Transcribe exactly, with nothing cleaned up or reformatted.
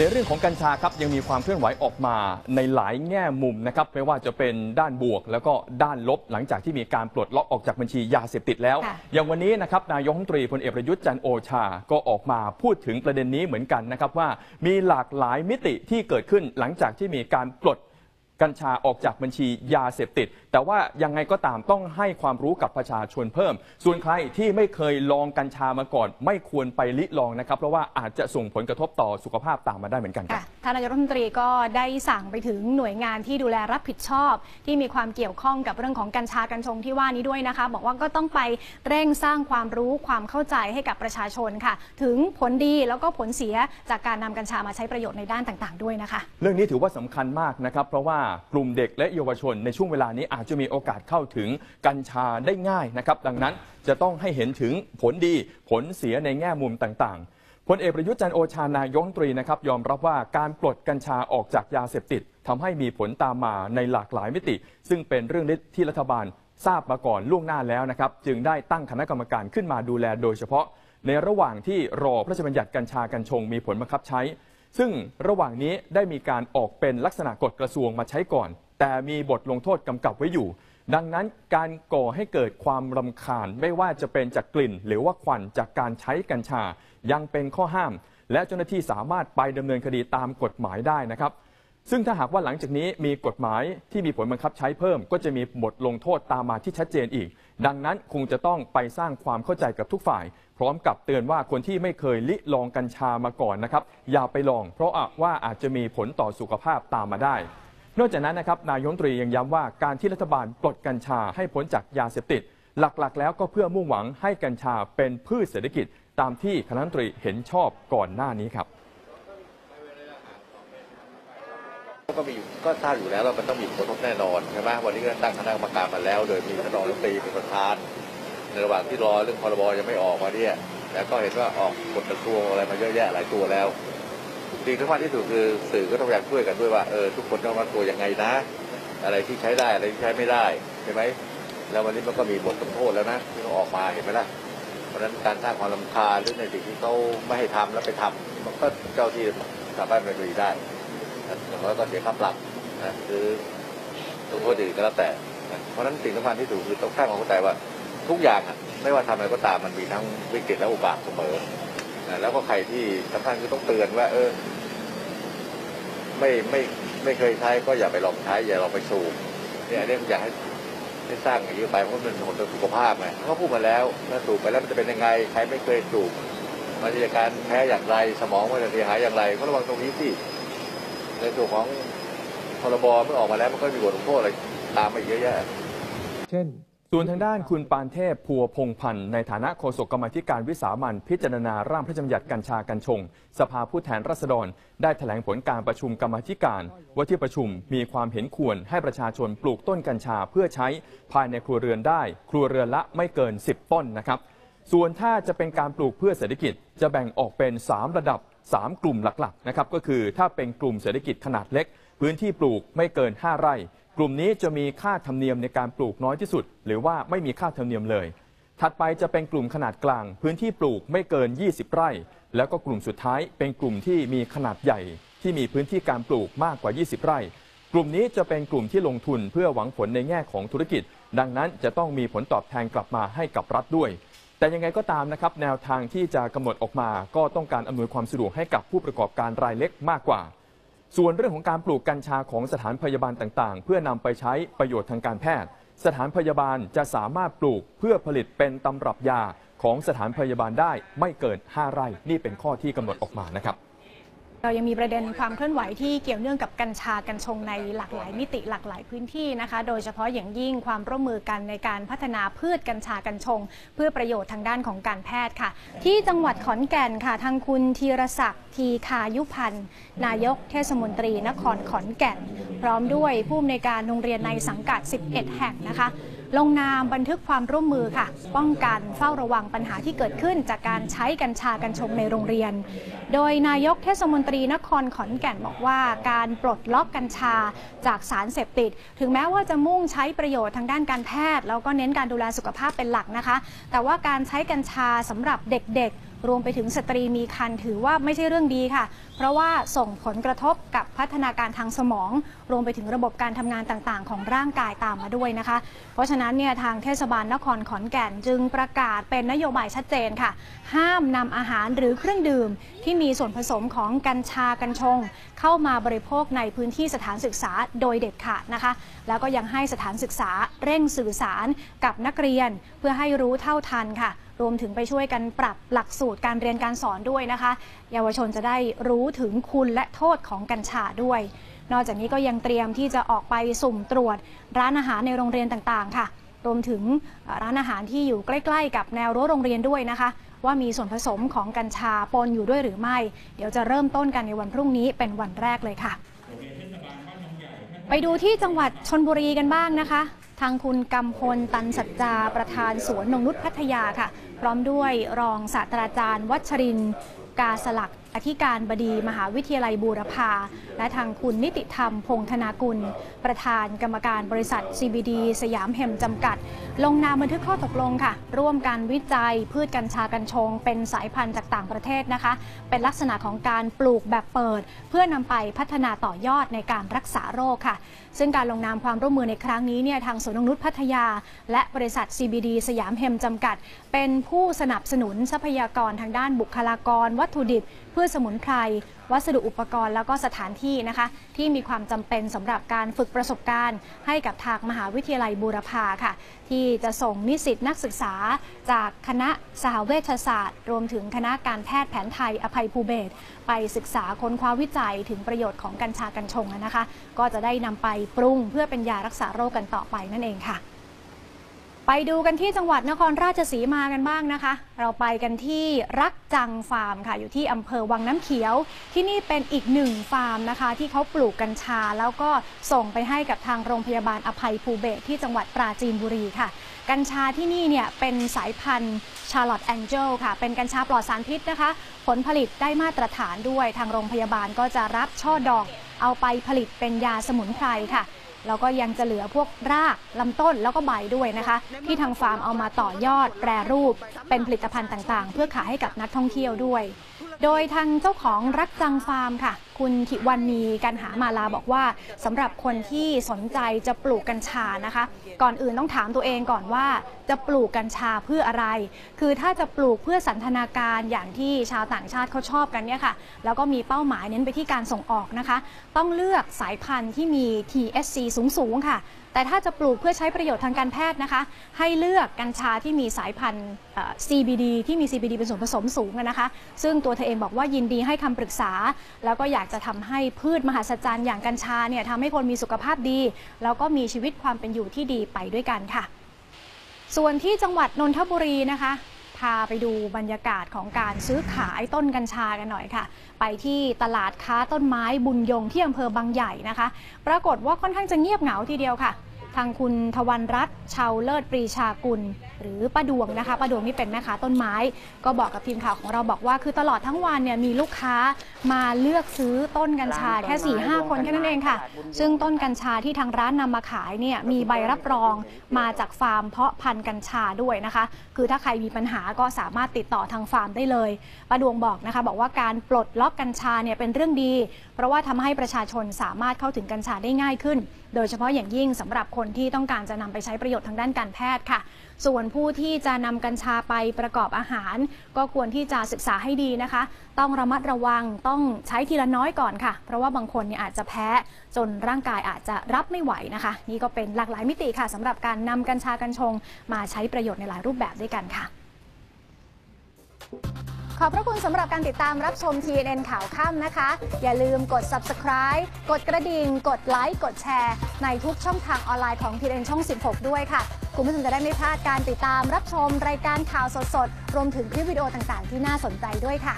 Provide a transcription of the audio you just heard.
ในเรื่องของกัญชาครับยังมีความเคลื่อนไหวออกมาในหลายแง่มุมนะครับไม่ว่าจะเป็นด้านบวกแล้วก็ด้านลบหลังจากที่มีการปลดล็อกออกจากบัญชียาเสพติดแล้วอย่างวันนี้นะครับนายกรัฐมนตรีพลเอกประยุทธ์จันทร์โอชาก็ออกมาพูดถึงประเด็นนี้เหมือนกันนะครับว่ามีหลากหลายมิติที่เกิดขึ้นหลังจากที่มีการปลดกัญชาออกจากบัญชียาเสพติดแต่ว่ายังไงก็ตามต้องให้ความรู้กับประชาชนเพิ่มส่วนใครที่ไม่เคยลองกัญชามาก่อนไม่ควรไปลิลองนะครับเพราะว่าอาจจะส่งผลกระทบต่อสุขภาพตามมาได้เหมือนกันค่ะท่านนายกรัฐมนตรีก็ได้สั่งไปถึงหน่วยงานที่ดูแลรับผิดชอบที่มีความเกี่ยวข้องกับเรื่องของกัญชากัญชงที่ว่านี้ด้วยนะคะบอกว่าก็ต้องไปเร่งสร้างความรู้ความเข้าใจให้กับประชาชนค่ะถึงผลดีแล้วก็ผลเสียจากการนำกัญชามาใช้ประโยชน์ในด้านต่างๆด้วยนะคะเรื่องนี้ถือว่าสำคัญมากนะครับเพราะว่ากลุ่มเด็กและเยาวชนในช่วงเวลานี้อาจจะมีโอกาสเข้าถึงกัญชาได้ง่ายนะครับดังนั้นจะต้องให้เห็นถึงผลดีผลเสียในแง่มุมต่างๆพลเอกประยุทธ์จันทร์โอชานายกรัฐมนตรีนะครับยอมรับว่าการปลดกัญชาออกจากยาเสพติดทำให้มีผลตามมาในหลากหลายมิติซึ่งเป็นเรื่องที่รัฐบาลทราบมาก่อนล่วงหน้าแล้วนะครับจึงได้ตั้งคณะกรรมการขึ้นมาดูแลโดยเฉพาะในระหว่างที่รอพระราชบัญญัติกัญชากัญชงมีผลบังคับใช้ซึ่งระหว่างนี้ได้มีการออกเป็นลักษณะกฎกระทรวงมาใช้ก่อนแต่มีบทลงโทษกำกับไว้อยู่ดังนั้นการก่อให้เกิดความรำคาญไม่ว่าจะเป็นจากกลิ่นหรือว่าควันจากการใช้กัญชายังเป็นข้อห้ามและเจ้าหน้าที่สามารถไปดำเนินคดีตามกฎหมายได้นะครับซึ่งถ้าหากว่าหลังจากนี้มีกฎหมายที่มีผลบังคับใช้เพิ่มก็จะมีบทลงโทษตามมาที่ชัดเจนอีกดังนั้นคงจะต้องไปสร้างความเข้าใจกับทุกฝ่ายพร้อมกับเตือนว่าคนที่ไม่เคยลิลองกัญชามาก่อนนะครับอย่าไปลองเพราะว่าอาจจะมีผลต่อสุขภาพตามมาได้นอกจากนั้นนะครับนายกรัฐมนตรียังย้ำว่าการที่รัฐบาลปลดกัญชาให้พ้นจากยาเสพติดหลักๆแล้วก็เพื่อมุ่งหวังให้กัญชาเป็นพืชเศรษฐกิจตามที่คณะรัฐมนตรีเห็นชอบก่อนหน้านี้ครับก็มีก็ทราบอยู่แล้วว่ามันต้องมีผลกระทบแน่นอนใช่ไหมวันนี้ก็ตั้งคณะกรรมการมาแล้วโดยมีท่านรองรัฐมนตรีเป็นประธานในระหว่างที่รอเรื่องพรบยังไม่ออกมาเนี่ยแล้วก็เห็นว่าออกกฎกระทรวงอะไรมาเยอะแยะหลายตัวแล้วสิ่งที่สำคัญที่สุดคือสื่อก็ต้องพยายามช่วยกันด้วยว่าเออทุกคนต้องรับตัวยังไงนะอะไรที่ใช้ได้อะไรที่ใช้ไม่ได้ใช่ไหมแล้ววันนี้มันก็มีบทลงโทษแล้วนะที่เขาออกมาเห็นไหมล่ะเพราะฉะนั้นการสร้างความรำคาญหรือในสิ่งที่เขาไม่ให้ทำแล้วไปทำมันก็เจ้าที่สามารถไปดูได้อย่างน้อยก็เสียค่าปรับนะคือตัวคนอื่นก็แล้วแต่เพราะฉะนั้นสิ่งสำคัญที่สุดคือต้องสร้างความเข้าใจว่าทุกอย่างไม่ว่าทำอะไรก็ตามมันมีทั้งวิกฤตและอุบาทเสมอแล้วก็ใครที่สำคัญคือต้องเตือนว่าเออไม่ไม่ไม่เคยใช้ก็อย่าไปลองใช้อย่าลองไปสูบเนี่ยเรื่องอยากให้ให้สร้างอย่างนี้ไปเพราะมันผลต่อสุขภาพไงเขาพูดมาแล้วถ้าสูบไปแล้วมันจะเป็นยังไงใครไม่เคยสูบมันจะการแพ้อย่างไรสมองมันจะเสียหายอย่างไรก็ระวังตรงนี้สิในส่วนของพรบเมื่อออกมาแล้วมันก็มีบทลงโทษอะไรตามมาเยอะแยะเช่นส่วนทางด้านคุณปานเทพพัวพงพันธ์ในฐานะโฆษกกรรมาธิการวิสามัญพิจารณาร่างพระราชบัญญัติกัญชากัญชงสภาผู้แทนราษฎรได้แถลงผลการประชุมกรรมาธิการว่าที่ประชุมมีความเห็นควรให้ประชาชนปลูกต้นกัญชาเพื่อใช้ภายในครัวเรือนได้ครัวเรือนละไม่เกินสิบต้นนะครับส่วนถ้าจะเป็นการปลูกเพื่อเศรษฐกิจจะแบ่งออกเป็นสามระดับสามกลุ่มหลักๆนะครับก็คือถ้าเป็นกลุ่มเศรษฐกิจขนาดเล็กพื้นที่ปลูกไม่เกินห้าไร่กลุ่มนี้จะมีค่าธรรมเนียมในการปลูกน้อยที่สุดหรือว่าไม่มีค่าธรรมเนียมเลยถัดไปจะเป็นกลุ่มขนาดกลางพื้นที่ปลูกไม่เกินยี่สิบไร่แล้วก็กลุ่มสุดท้ายเป็นกลุ่มที่มีขนาดใหญ่ที่มีพื้นที่การปลูกมากกว่ายี่สิบไร่กลุ่มนี้จะเป็นกลุ่มที่ลงทุนเพื่อหวังผลในแง่ของธุรกิจดังนั้นจะต้องมีผลตอบแทนกลับมาให้กับรัฐด้วยแต่ยังไงก็ตามนะครับแนวทางที่จะกำหนดออกมาก็ต้องการอำนวยความสะดวกให้กับผู้ประกอบการรายเล็กมากกว่าส่วนเรื่องของการปลูกกัญชาของสถานพยาบาลต่างๆเพื่อนำไปใช้ประโยชน์ทางการแพทย์สถานพยาบาลจะสามารถปลูกเพื่อผลิตเป็นตำรับยาของสถานพยาบาลได้ไม่เกินห้าไร่นี่เป็นข้อที่กำหนดออกมานะครับเรายังมีประเด็นความเคลื่อนไหวที่เกี่ยวเนื่องกับกัญชากัญชงในหลากหลายมิติหลากหลายพื้นที่นะคะโดยเฉพาะอย่างยิ่งความร่วมมือกันในการพัฒนาพืชกัญชากัญชงเพื่อประโยชน์ทางด้านของการแพทย์ค่ะที่จังหวัดขอนแก่นค่ะทางคุณธีรศักดิ์ทีคายุพันธ์นายกเทศมนตรีนครขอนแก่นพร้อมด้วยผู้อำนวยการโรงเรียนในสังกัดสิบเอ็ดแห่งนะคะลงนามบันทึกความร่วมมือค่ะป้องกันเฝ้าระวังปัญหาที่เกิดขึ้นจากการใช้กัญชากัญชงในโรงเรียนโดยนายกเทศมนตรีนครขอนแก่นบอกว่าการปลดล็อกกัญชาจากสารเสพติดถึงแม้ว่าจะมุ่งใช้ประโยชน์ทางด้านการแพทย์แล้วก็เน้นการดูแลสุขภาพเป็นหลักนะคะแต่ว่าการใช้กัญชาสำหรับเด็กๆ รวมไปถึงสตรีมีครรภ์ถือว่าไม่ใช่เรื่องดีค่ะเพราะว่าส่งผลกระทบกับพัฒนาการทางสมองรวมไปถึงระบบการทำงานต่างๆของร่างกายตามมาด้วยนะคะเพราะฉะนั้นเนี่ยทางเทศบาลนครขอนแก่นจึงประกาศเป็นนโยบายชัดเจนค่ะห้ามนำอาหารหรือเครื่องดื่มที่มีส่วนผสมของกัญชากัญชงเข้ามาบริโภคในพื้นที่สถานศึกษาโดยเด็ดขาดนะคะแล้วก็ยังให้สถานศึกษาเร่งสื่อสารกับนักเรียนเพื่อให้รู้เท่าทันค่ะรวมถึงไปช่วยกันปรับหลักสูตรการเรียนการสอนด้วยนะคะเยาวชนจะได้รู้ถึงคุณและโทษของกัญชาด้วยนอกจากนี้ก็ยังเตรียมที่จะออกไปสุ่มตรวจร้านอาหารในโรงเรียนต่างๆค่ะรวมถึงร้านอาหารที่อยู่ใกล้ๆกับแนวรั้วโรงเรียนด้วยนะคะว่ามีส่วนผสมของกัญชาปนอยู่ด้วยหรือไม่เดี๋ยวจะเริ่มต้นกันในวันพรุ่งนี้เป็นวันแรกเลยค่ะไปดูที่จังหวัดชลบุรีกันบ้างนะคะทางคุณกำพลตันสัจจาประธานสวนนงนุชพัทยาค่ะพร้อมด้วยรองศาสตราจารย์วัชรินทร์กาสลักอธิการบดีมหาวิทยาลัยบูรพาและทางคุณนิติธรรมพงษ์ธนากุลประธานกรรมการบริษัท ซี บี ดี สยามเฮมจำกัดลงนามบันทึกข้อตกลงค่ะร่วมการวิจัยพืชกัญชากัญชงเป็นสายพันธุ์จากต่างประเทศนะคะเป็นลักษณะของการปลูกแบบเปิดเพื่อนำไปพัฒนาต่อยอดในการรักษาโรคค่ะซึ่งการลงนามความร่วมมือในครั้งนี้เนี่ยทางสวนนงนุชพัทยาและบริษัท ซี บี ดี สยามเฮมจำกัดเป็นผู้สนับสนุนทรัพยากรทางด้านบุคลากรวัตถุดิบพืชสมุนไพรวัสดุอุปกรณ์แล้วก็สถานที่นะคะที่มีความจำเป็นสำหรับการฝึกประสบการณ์ให้กับทางมหาวิทยาลัยบูรพาค่ะที่จะส่งนิสิตนักศึกษาจากคณะสหเวชศาสตร์รวมถึงคณะการแพทย์แผนไทยอภัยภูเบศรไปศึกษาค้นคว้าวิจัยถึงประโยชน์ของกัญชากัญชงนะคะก็จะได้นำไปปรุงเพื่อเป็นยารักษาโรคกันต่อไปนั่นเองค่ะไปดูกันที่จังหวัดนครราชสีมากันบ้างนะคะเราไปกันที่รักจังฟาร์มค่ะอยู่ที่อำเภอวังน้ำเขียวที่นี่เป็นอีกหนึ่งฟาร์มนะคะที่เขาปลูกกัญชาแล้วก็ส่งไปให้กับทางโรงพยาบาลอภัยภูเบศรที่จังหวัดปราจีนบุรีค่ะกัญชาที่นี่เนี่ยเป็นสายพันธุ์ชาร์ลอตแองเจิลค่ะเป็นกัญชาปลอดสารพิษนะคะผลผลิตได้มาตรฐานด้วยทางโรงพยาบาลก็จะรับช่อดอกเอาไปผลิตเป็นยาสมุนไพรค่ะแล้วก็ยังจะเหลือพวกรากลำต้นแล้วก็ใบด้วยนะคะที่ทางฟาร์มเอามาต่อยอดแปรรูปเป็นผลิตภัณฑ์ต่างๆเพื่อขายให้กับนักท่องเที่ยวด้วยโดยทางเจ้าของรักจังฟาร์มค่ะคุณธิวรรณีกันหามาลาบอกว่าสำหรับคนที่สนใจจะปลูกกัญชานะคะก่อนอื่นต้องถามตัวเองก่อนว่าจะปลูกกัญชาเพื่ออะไรคือถ้าจะปลูกเพื่อสันทนาการอย่างที่ชาวต่างชาติเขาชอบกันเนี่ยค่ะแล้วก็มีเป้าหมายเน้นไปที่การส่งออกนะคะต้องเลือกสายพันธุ์ที่มี ที เอช ซี สูงๆค่ะแต่ถ้าจะปลูกเพื่อใช้ประโยชน์ทางการแพทย์นะคะให้เลือกกัญชาที่มีสายพันธุ์ ซี บี ดี ที่มี ซี บี ดี เป็นส่วนผสมสูงนะคะซึ่งตัวเธอเองบอกว่ายินดีให้คำปรึกษาแล้วก็อยากจะทำให้พืชมหัศจรรย์อย่างกัญชาเนี่ยทำให้คนมีสุขภาพดีแล้วก็มีชีวิตความเป็นอยู่ที่ดีไปด้วยกันค่ะส่วนที่จังหวัดนนทบุรีนะคะพาไปดูบรรยากาศของการซื้อขายต้นกัญชากันหน่อยค่ะไปที่ตลาดค้าต้นไม้บุญยงที่อำเภอบางใหญ่นะคะปรากฏว่าค่อนข้างจะเงียบเหงาทีเดียวค่ะทางคุณทวรรณรัตน์ชาวเลิศปรีชากุลหรือป้าดวงนะคะป้าดวงนี่เป็นแม่ค้าต้นไม้ก็บอกกับทีมข่าวของเราบอกว่าคือตลอดทั้งวันเนี่ยมีลูกค้ามาเลือกซื้อต้นกัญชาแค่ สี่ห้า คนแค่นั้นเองค่ะซึ่งต้นกัญชาที่ทางร้านนำมาขายเนี่ยมีใบรับรองมาจากฟาร์มเพาะพันธุ์กัญชาด้วยนะคะคือถ้าใครมีปัญหาก็สามารถติดต่อทางฟาร์มได้เลยป้าดวงบอกนะคะบอกว่าการปลดล็อกกัญชาเนี่ยเป็นเรื่องดีเพราะว่าทำให้ประชาชนสามารถเข้าถึงกัญชาได้ง่ายขึ้นโดยเฉพาะอย่างยิ่งสำหรับคนที่ต้องการจะนำไปใช้ประโยชน์ทางด้านการแพทย์ค่ะส่วนผู้ที่จะนำกัญชาไปประกอบอาหารก็ควรที่จะศึกษาให้ดีนะคะต้องระมัดระวังต้องใช้ทีละน้อยก่อนค่ะเพราะว่าบางคนเนี่ยอาจจะแพ้จนร่างกายอาจจะรับไม่ไหวนะคะนี่ก็เป็นหลากหลายมิติค่ะสำหรับการนำกัญชากัญชงมาใช้ประโยชน์ในหลายรูปแบบด้วยกันค่ะขอบพระคุณสำหรับการติดตามรับชม ที เอ็น เอ็น ข่าวค่ำนะคะอย่าลืมกด ซับสไครบ์ กดกระดิ่งกดไลค์กดแชร์ในทุกช่องทางออนไลน์ของ ที เอ็น เอ็น ช่องสิบหกด้วยค่ะคุณผู้ชมจะได้ไม่พลาดการติดตามรับชมรายการข่าวสดๆรวมถึงคลิปวิดีโอต่างๆที่น่าสนใจด้วยค่ะ